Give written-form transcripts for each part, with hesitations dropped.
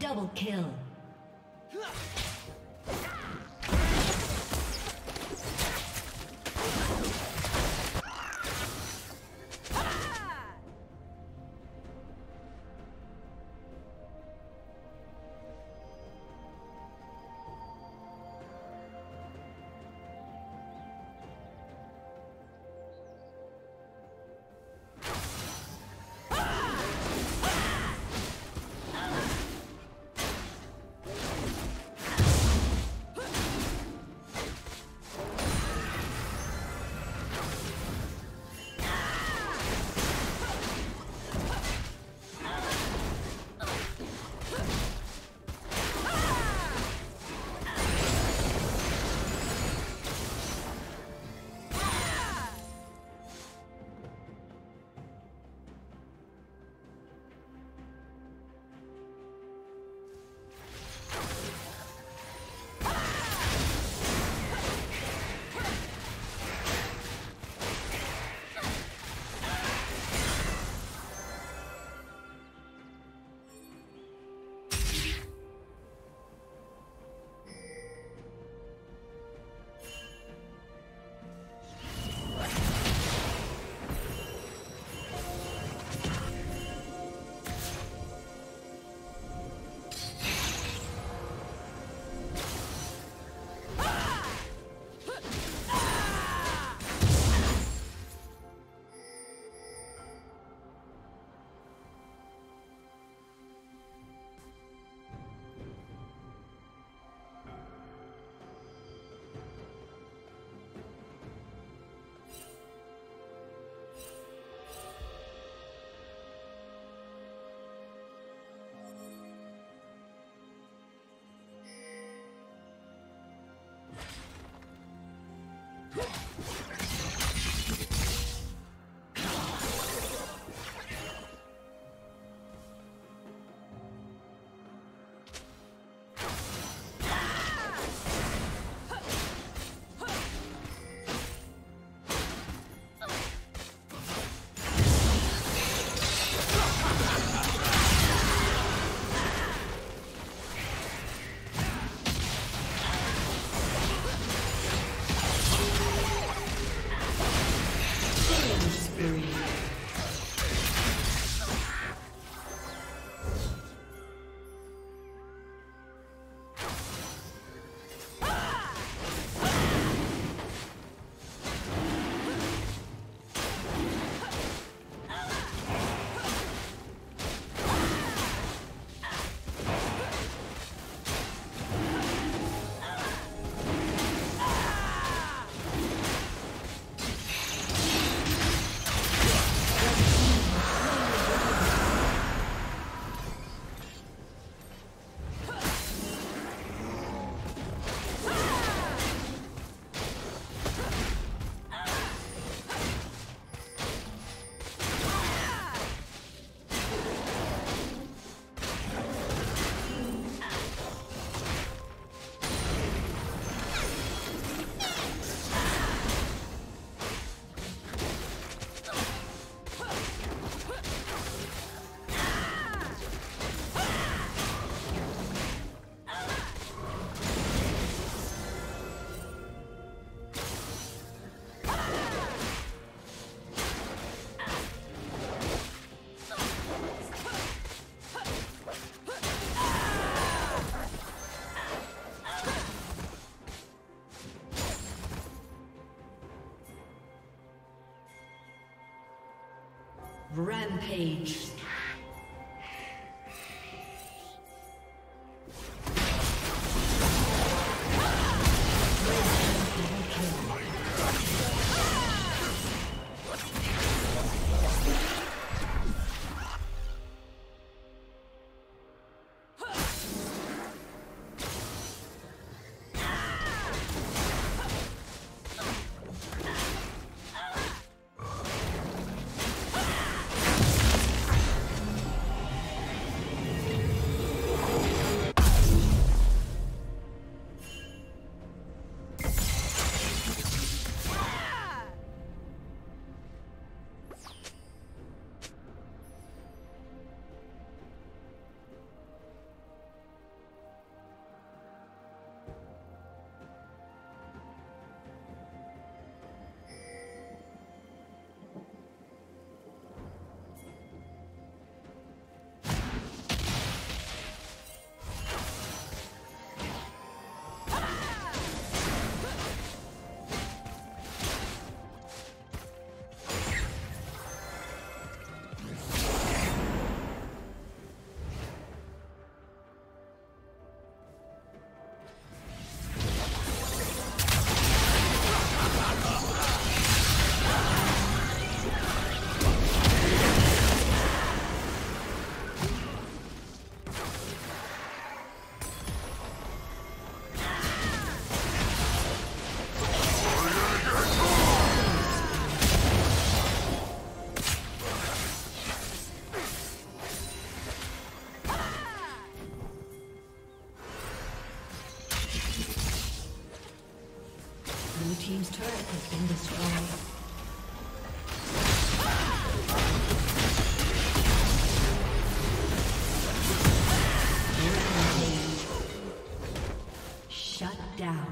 Double kill. Rampage. Team's turret has been destroyed. Shut down.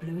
Blue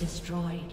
Destroyed.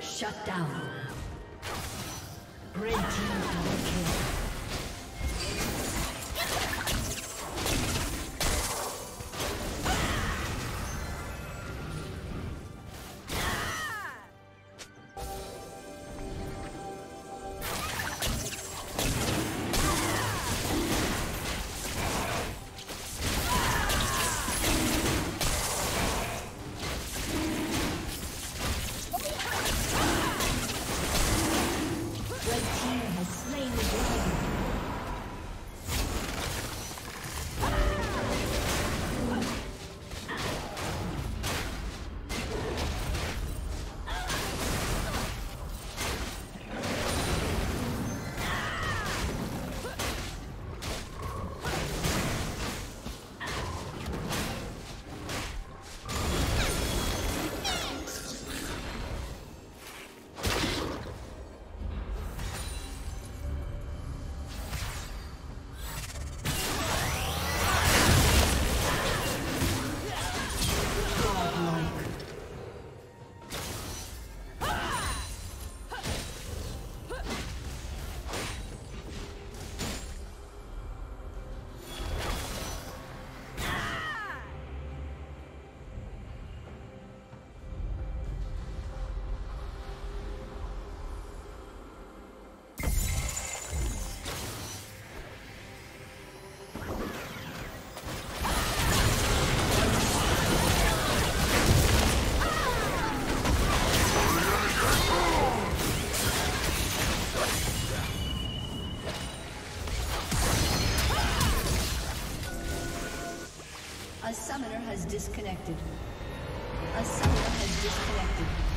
Shut down. Red team double kill. disconnected. A summoner has disconnected.